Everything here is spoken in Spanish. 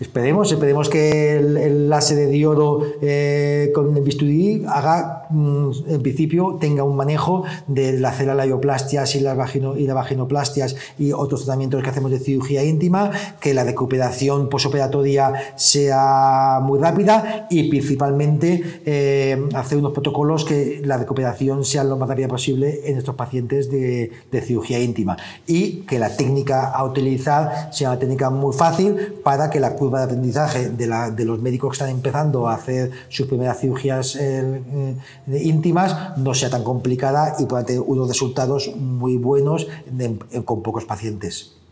Esperemos que el láser de diodo con el bisturí haga, en principio, tenga un manejo de las celalioplastias y las vaginoplastias y otros tratamientos que hacemos de cirugía íntima, que la recuperación posoperatoria sea muy rápida y, principalmente, hacer unos protocolos que la recuperación sea lo más rápida posible en estos pacientes de cirugía íntima, y que la técnica a utilizar sea una técnica muy fácil para que la curva de aprendizaje de los médicos que están empezando a hacer sus primeras cirugías íntimas no sea tan complicada y puedan tener unos resultados muy buenos con pocos pacientes.